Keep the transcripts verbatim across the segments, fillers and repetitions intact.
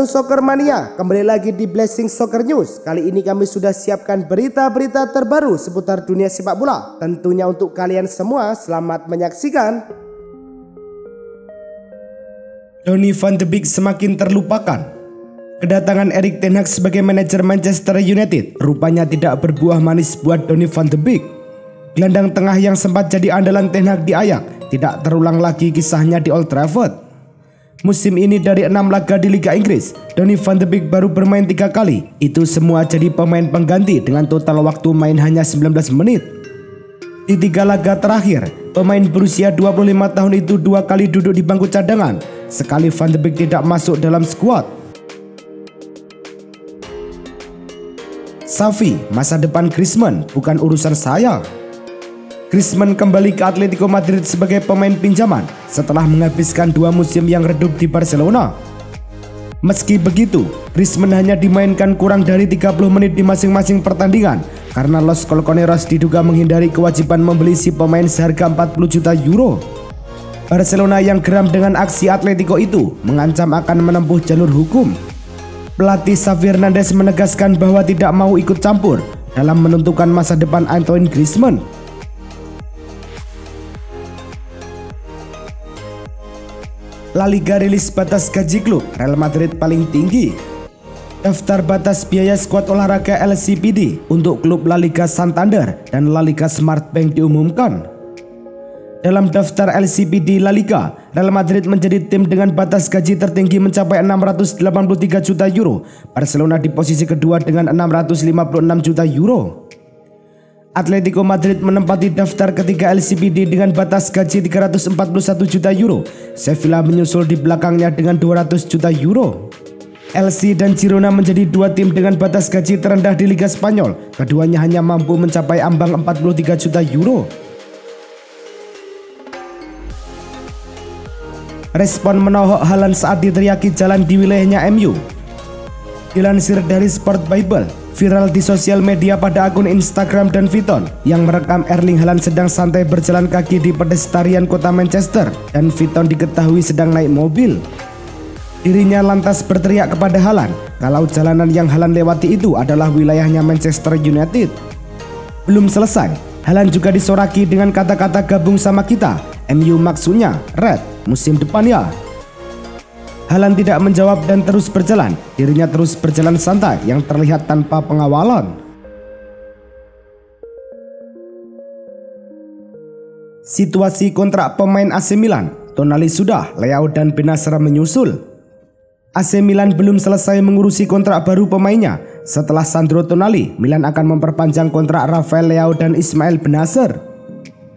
Halo Soccer Mania, kembali lagi di Blessing Soccer News. Kali ini kami sudah siapkan berita-berita terbaru seputar dunia sepak bola. Tentunya untuk kalian semua, selamat menyaksikan. Donny Van de Beek semakin terlupakan. Kedatangan Erik ten Hag sebagai manajer Manchester United rupanya tidak berbuah manis buat Donny Van de Beek. Gelandang tengah yang sempat jadi andalan ten Hag di Ajax tidak terulang lagi kisahnya di Old Trafford. Musim ini dari enam laga di Liga Inggris, Donny Van de Beek baru bermain tiga kali. Itu semua jadi pemain pengganti dengan total waktu main hanya sembilan belas menit. Di tiga laga terakhir, pemain berusia dua puluh lima tahun itu dua kali duduk di bangku cadangan. Sekali Van de Beek tidak masuk dalam skuad. Xavi, masa depan Griezmann bukan urusan saya. Griezmann kembali ke Atletico Madrid sebagai pemain pinjaman setelah menghabiskan dua musim yang redup di Barcelona. Meski begitu, Griezmann hanya dimainkan kurang dari tiga puluh menit di masing-masing pertandingan karena Los Blancos diduga menghindari kewajiban membeli si pemain seharga empat puluh juta euro. Barcelona yang geram dengan aksi Atletico itu mengancam akan menempuh jalur hukum. Pelatih Xavi Hernandez menegaskan bahwa tidak mau ikut campur dalam menentukan masa depan Antoine Griezmann. La Liga rilis batas gaji klub, Real Madrid paling tinggi. Daftar batas biaya skuad olahraga L C P D untuk klub La Liga Santander dan La Liga Smartbank diumumkan. Dalam daftar L C P D La Liga, Real Madrid menjadi tim dengan batas gaji tertinggi mencapai enam ratus delapan puluh tiga juta euro. Barcelona di posisi kedua dengan enam ratus lima puluh enam juta euro. Atletico Madrid menempati daftar ketiga L C P D dengan batas gaji tiga ratus empat puluh satu juta euro. Sevilla menyusul di belakangnya dengan dua ratus juta euro. Elche dan Girona menjadi dua tim dengan batas gaji terendah di Liga Spanyol. Keduanya hanya mampu mencapai ambang empat puluh tiga juta euro. Respon menohok Haaland saat diteriaki jalan di wilayahnya M U. Dilansir dari Sport Bible, viral di sosial media pada akun Instagram dan Vitton yang merekam Erling Haaland sedang santai berjalan kaki di pedestarian kota Manchester dan Vitton diketahui sedang naik mobil. Dirinya lantas berteriak kepada Haaland kalau jalanan yang Haaland lewati itu adalah wilayahnya Manchester United. Belum selesai, Haaland juga disoraki dengan kata-kata gabung sama kita, M U maksudnya Red, musim depan ya. Haaland tidak menjawab dan terus berjalan, dirinya terus berjalan santai yang terlihat tanpa pengawalan. Situasi kontrak pemain A C Milan, Tonali sudah, Leao dan Bennacer menyusul. A C Milan belum selesai mengurusi kontrak baru pemainnya. Setelah Sandro Tonali, Milan akan memperpanjang kontrak Rafael Leao dan Ismail Bennacer.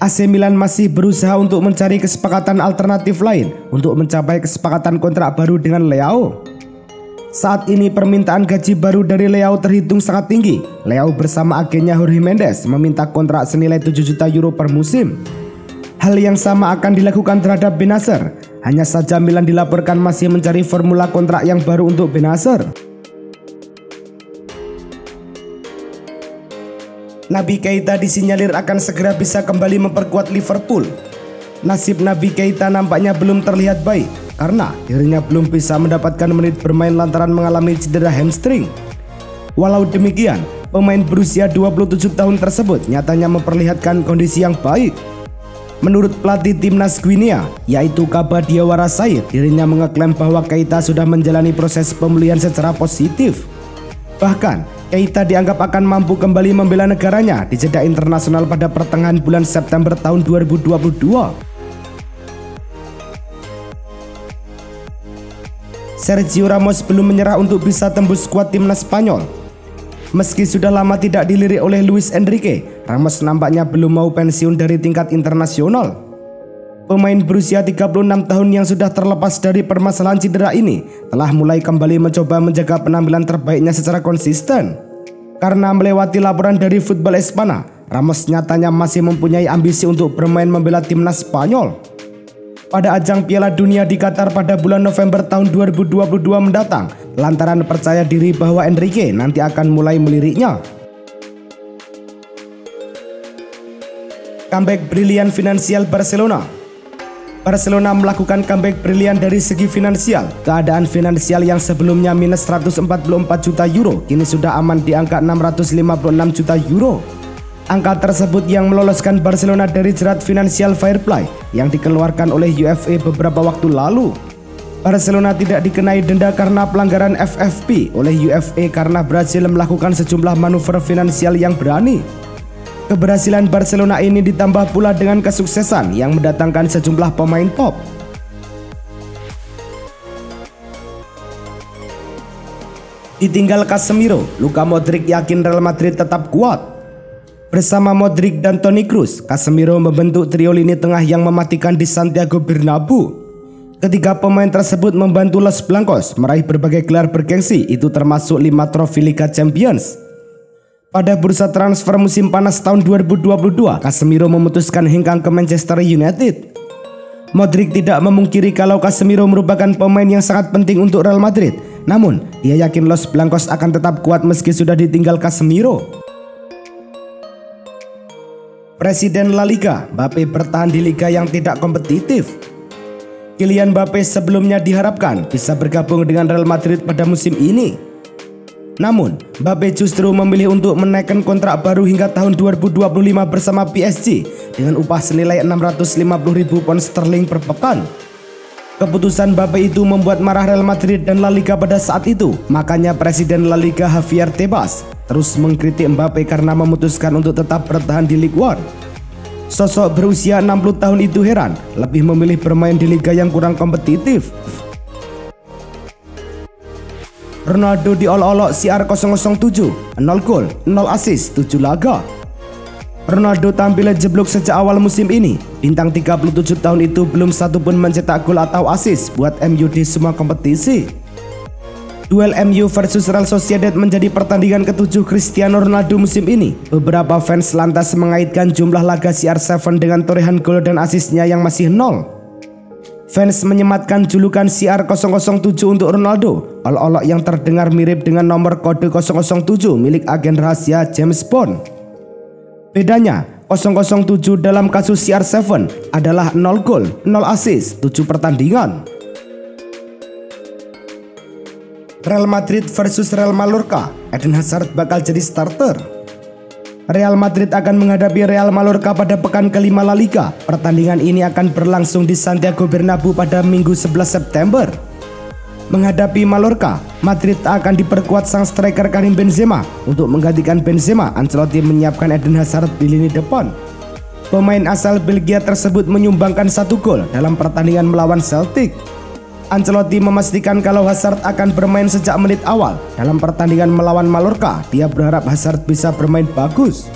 A C Milan masih berusaha untuk mencari kesepakatan alternatif lain untuk mencapai kesepakatan kontrak baru dengan Leao. Saat ini permintaan gaji baru dari Leao terhitung sangat tinggi. Leao bersama agennya Jorge Mendes meminta kontrak senilai tujuh juta euro per musim. Hal yang sama akan dilakukan terhadap Bennacer. Hanya saja Milan dilaporkan masih mencari formula kontrak yang baru untuk Bennacer. Naby Keita disinyalir akan segera bisa kembali memperkuat Liverpool. Nasib Naby Keita nampaknya belum terlihat baik karena dirinya belum bisa mendapatkan menit bermain lantaran mengalami cedera hamstring. Walau demikian, pemain berusia dua puluh tujuh tahun tersebut nyatanya memperlihatkan kondisi yang baik. Menurut pelatih timnas Guinea, yaitu Kabadiawara Said, dirinya mengeklaim bahwa Keita sudah menjalani proses pemulihan secara positif. Bahkan, Keita dianggap akan mampu kembali membela negaranya di jeda internasional pada pertengahan bulan September tahun dua ribu dua puluh dua. Sergio Ramos belum menyerah untuk bisa tembus skuad timnas Spanyol. Meski sudah lama tidak dilirik oleh Luis Enrique, Ramos nampaknya belum mau pensiun dari tingkat internasional. Pemain berusia tiga puluh enam tahun yang sudah terlepas dari permasalahan cedera ini telah mulai kembali mencoba menjaga penampilan terbaiknya secara konsisten. Karena melewati laporan dari Football Espana, Ramos nyatanya masih mempunyai ambisi untuk bermain membela timnas Spanyol. Pada ajang Piala Dunia di Qatar pada bulan November tahun dua ribu dua puluh dua mendatang, lantaran percaya diri bahwa Enrique nanti akan mulai meliriknya. Comeback brilian finansial Barcelona. Barcelona melakukan comeback brilian dari segi finansial. Keadaan finansial yang sebelumnya minus seratus empat puluh empat juta euro kini sudah aman di angka enam ratus lima puluh enam juta euro. Angka tersebut yang meloloskan Barcelona dari jerat financial fair play yang dikeluarkan oleh U F A beberapa waktu lalu. Barcelona tidak dikenai denda karena pelanggaran F F P oleh U F A karena berhasil melakukan sejumlah manuver finansial yang berani. Keberhasilan Barcelona ini ditambah pula dengan kesuksesan yang mendatangkan sejumlah pemain top. Ditinggal Casemiro, Luka Modric yakin Real Madrid tetap kuat. Bersama Modric dan Toni Kroos, Casemiro membentuk trio lini tengah yang mematikan di Santiago Bernabeu. Ketiga pemain tersebut membantu Los Blancos meraih berbagai gelar bergengsi, itu termasuk lima trofi Liga Champions. Pada bursa transfer musim panas tahun dua ribu dua puluh dua, Casemiro memutuskan hengkang ke Manchester United. Modric tidak memungkiri kalau Casemiro merupakan pemain yang sangat penting untuk Real Madrid. Namun, dia yakin Los Blancos akan tetap kuat meski sudah ditinggal Casemiro. Presiden La Liga, Mbappe bertahan di liga yang tidak kompetitif. Kylian Mbappe sebelumnya diharapkan bisa bergabung dengan Real Madrid pada musim ini. Namun, Mbappe justru memilih untuk menaikkan kontrak baru hingga tahun dua ribu dua puluh lima bersama P S G dengan upah senilai enam ratus lima puluh ribu pound sterling per pekan. Keputusan Mbappe itu membuat marah Real Madrid dan La Liga pada saat itu. Makanya Presiden La Liga Javier Tebas terus mengkritik Mbappe karena memutuskan untuk tetap bertahan di Ligue satu. Sosok berusia enam puluh tahun itu heran lebih memilih bermain di liga yang kurang kompetitif. Ronaldo diolok-olok C R nol nol tujuh, nol gol, nol assist, tujuh laga. Ronaldo tampilnya jeblok sejak awal musim ini. Bintang tiga puluh tujuh tahun itu belum satu pun mencetak gol atau assist buat M U di semua kompetisi. Duel M U versus Real Sociedad menjadi pertandingan ketujuh Cristiano Ronaldo musim ini. Beberapa fans lantas mengaitkan jumlah laga C R tujuh dengan torehan gol dan asisnya yang masih nol. Fans menyematkan julukan C R nol nol tujuh untuk Ronaldo, olok-olok yang terdengar mirip dengan nomor kode nol nol tujuh milik agen rahasia James Bond. Bedanya, nol nol tujuh dalam kasus C R tujuh adalah nol gol, nol assist, tujuh pertandingan. Real Madrid versus Real Mallorca, Eden Hazard bakal jadi starter. Real Madrid akan menghadapi Real Mallorca pada pekan kelima La Liga. Pertandingan ini akan berlangsung di Santiago Bernabeu pada Minggu sebelas September. Menghadapi Mallorca, Madrid akan diperkuat sang striker Karim Benzema. Untuk menggantikan Benzema, Ancelotti menyiapkan Eden Hazard di lini depan. Pemain asal Belgia tersebut menyumbangkan satu gol dalam pertandingan melawan Celtic. Ancelotti memastikan kalau Hazard akan bermain sejak menit awal. Dalam pertandingan melawan Mallorca, dia berharap Hazard bisa bermain bagus.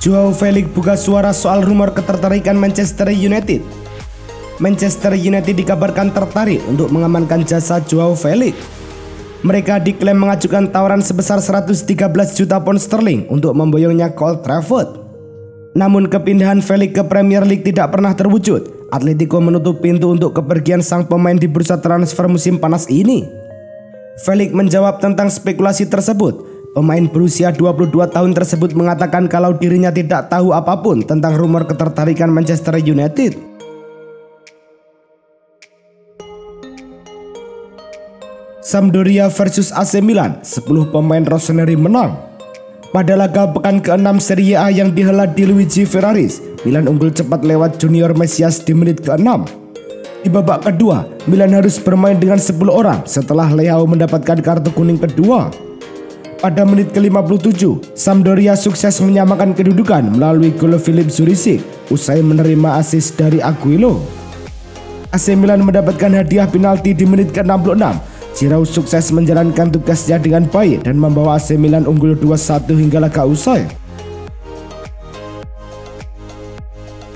Joao Felix buka suara soal rumor ketertarikan Manchester United. Manchester United dikabarkan tertarik untuk mengamankan jasa Joao Felix. Mereka diklaim mengajukan tawaran sebesar seratus tiga belas juta pound sterling untuk memboyongnya ke Old Trafford. Namun kepindahan Felix ke Premier League tidak pernah terwujud. Atletico menutup pintu untuk kepergian sang pemain di bursa transfer musim panas ini. Felix menjawab tentang spekulasi tersebut. Pemain berusia dua puluh dua tahun tersebut mengatakan kalau dirinya tidak tahu apapun tentang rumor ketertarikan Manchester United. Sampdoria versus A C Milan, sepuluh pemain Rossoneri menang. Pada laga pekan keenam Serie A yang dihela di Luigi Ferraris, Milan unggul cepat lewat Junior Mesias di menit keenam. Di babak kedua, Milan harus bermain dengan sepuluh orang setelah Leao mendapatkan kartu kuning kedua. Pada menit ke lima puluh tujuh, Sampdoria sukses menyamakan kedudukan melalui gol Filip Zuricic usai menerima assist dari Aguilo. A C Milan mendapatkan hadiah penalti di menit ke enam puluh enam. Giroud sukses menjalankan tugasnya dengan baik dan membawa A C Milan unggul dua satu hingga laga usai.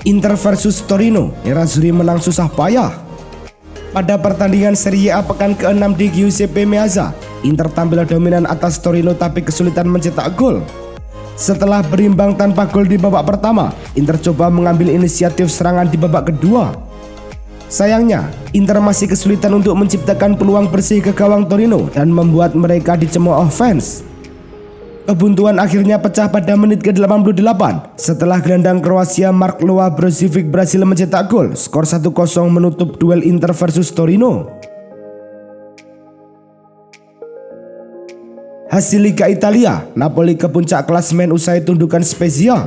Inter versus Torino, Nerazzurri menang susah payah. Pada pertandingan Serie A pekan keenam di Giuseppe Meazza, Inter tampil dominan atas Torino tapi kesulitan mencetak gol. Setelah berimbang tanpa gol di babak pertama, Inter coba mengambil inisiatif serangan di babak kedua. Sayangnya, Inter masih kesulitan untuk menciptakan peluang bersih ke gawang Torino dan membuat mereka dicemooh fans. Kebuntuan akhirnya pecah pada menit ke-delapan puluh delapan setelah gelandang Kroasia Markloa Brozovic berhasil mencetak gol. Skor satu kosong menutup duel Inter versus Torino. Hasil Liga Italia, Napoli ke puncak klasemen usai tundukan Spezia.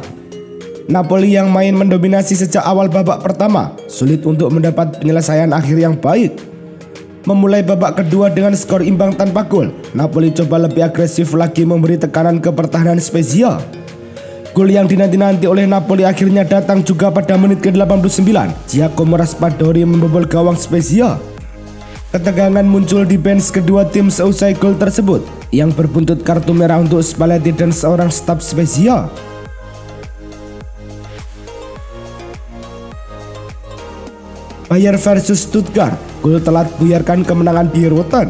Napoli yang main mendominasi sejak awal babak pertama, sulit untuk mendapat penyelesaian akhir yang baik. Memulai babak kedua dengan skor imbang tanpa gol, Napoli coba lebih agresif lagi memberi tekanan ke pertahanan Spezia. Gol yang dinanti-nanti oleh Napoli akhirnya datang juga pada menit ke-delapan puluh sembilan. Giacomo Raspadori membobol gawang Spezia. Ketegangan muncul di bench kedua tim seusai gol tersebut, yang berbuntut kartu merah untuk Spalletti dan seorang staf Spezia. Bayern versus Stuttgart, gol telat buyarkan kemenangan di Vitton.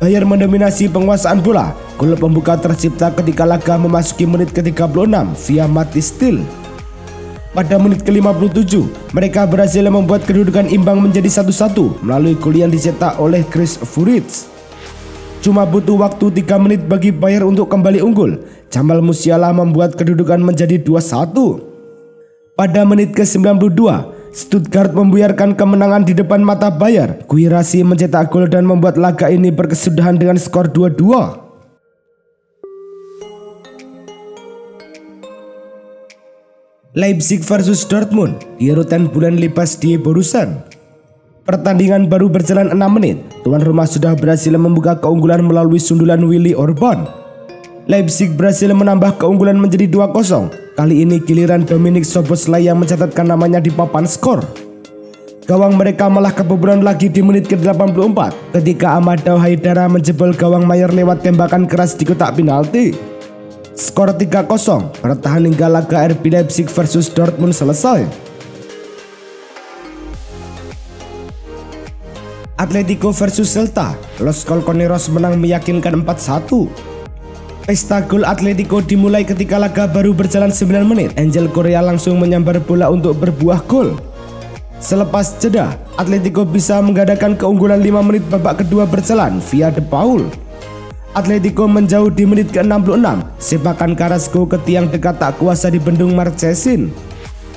Bayern mendominasi penguasaan bola, gol pembuka tercipta ketika laga memasuki menit ke-tiga puluh enam via Mathis Til. Pada menit ke-lima puluh tujuh, mereka berhasil membuat kedudukan imbang menjadi satu satu melalui gol yang dicetak oleh Chris Furitz. Cuma butuh waktu tiga menit bagi Bayern untuk kembali unggul. Jamal Musiala membuat kedudukan menjadi dua satu. Pada menit ke-sembilan puluh dua, Stuttgart membuyarkan kemenangan di depan mata Bayern. Guirassy mencetak gol dan membuat laga ini berkesudahan dengan skor dua dua. Leipzig versus Dortmund, Yerutan bulan lepas di Borusan. Pertandingan baru berjalan enam menit, tuan rumah sudah berhasil membuka keunggulan melalui sundulan Willy Orban. Leipzig berhasil menambah keunggulan menjadi dua kosong. Kali ini giliran Dominic Szoboszlai yang mencatatkan namanya di papan skor. Gawang mereka malah kebobolan lagi di menit ke-delapan puluh empat ketika Amadou Haidara menjebol gawang Mayer lewat tembakan keras di kotak penalti. Skor tiga kosong bertahan hingga laga R B Leipzig versus Dortmund selesai. Atletico versus Celta, Los Colchoneros menang meyakinkan empat satu. Pesta gol Atletico dimulai ketika laga baru berjalan sembilan menit. Angel Correa langsung menyambar bola untuk berbuah gol. Selepas jeda, Atletico bisa menggandakan keunggulan lima menit babak kedua berjalan via De Paul. Atletico menjauh di menit ke-enam puluh enam. Sepakan Carrasco ke tiang dekat tak kuasa dibendung Marchesin.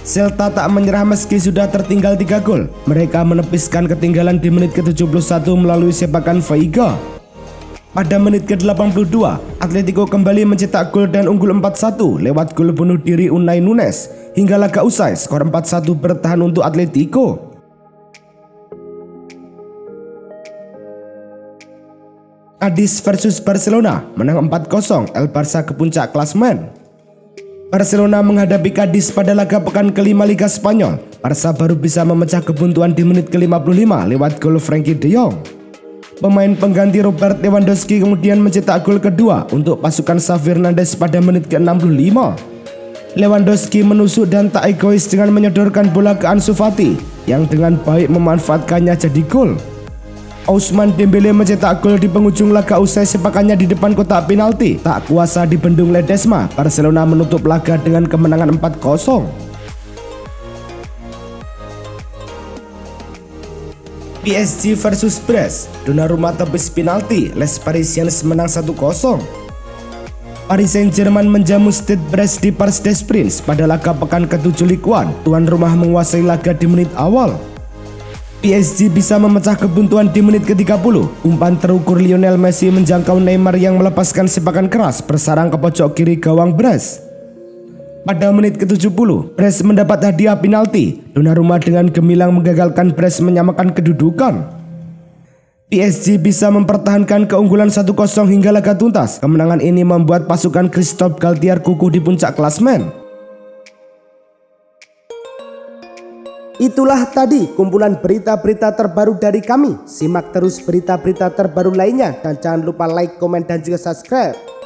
Celta tak menyerah meski sudah tertinggal tiga gol. Mereka menepiskan ketinggalan di menit ke-tujuh puluh satu melalui sepakan Veiga. Pada menit ke-delapan puluh dua, Atletico kembali mencetak gol dan unggul empat satu lewat gol bunuh diri Unai Nunes. Hingga laga usai, skor empat satu bertahan untuk Atletico. Cadiz versus Barcelona menang empat kosong, El Barca ke puncak klasemen. Barcelona menghadapi Cadiz pada laga pekan kelima Liga Spanyol. Barca baru bisa memecah kebuntuan di menit ke-lima puluh lima lewat gol Frankie de Jong. Pemain pengganti Robert Lewandowski kemudian mencetak gol kedua untuk pasukan Xavi Hernandez pada menit ke-enam puluh lima. Lewandowski menusuk dan tak egois dengan menyodorkan bola ke Ansu Fati yang dengan baik memanfaatkannya jadi gol. Ousmane Dembele mencetak gol di penghujung laga usai sepakannya di depan kotak penalti. Tak kuasa dibendung Ledesma, Barcelona menutup laga dengan kemenangan empat kosong. P S G versus Brest, Donnarumma tebus penalti, Les Parisiens menang satu kosong. Paris Saint-Germain menjamu Stade Brest di Parc des Princes pada laga pekan ketujuh Ligue satu. Tuan rumah menguasai laga di menit awal. P S G bisa memecah kebuntuan di menit ke-tiga puluh. Umpan terukur Lionel Messi menjangkau Neymar yang melepaskan sepakan keras bersarang ke pojok kiri gawang Brest. Pada menit ke-tujuh puluh, Brest mendapat hadiah penalti. Donnarumma dengan gemilang menggagalkan Brest menyamakan kedudukan. P S G bisa mempertahankan keunggulan satu kosong hingga laga tuntas. Kemenangan ini membuat pasukan Christophe Galtier kukuh di puncak klasemen. Itulah tadi kumpulan berita-berita terbaru dari kami. Simak terus berita-berita terbaru lainnya dan jangan lupa like, komen, dan juga subscribe.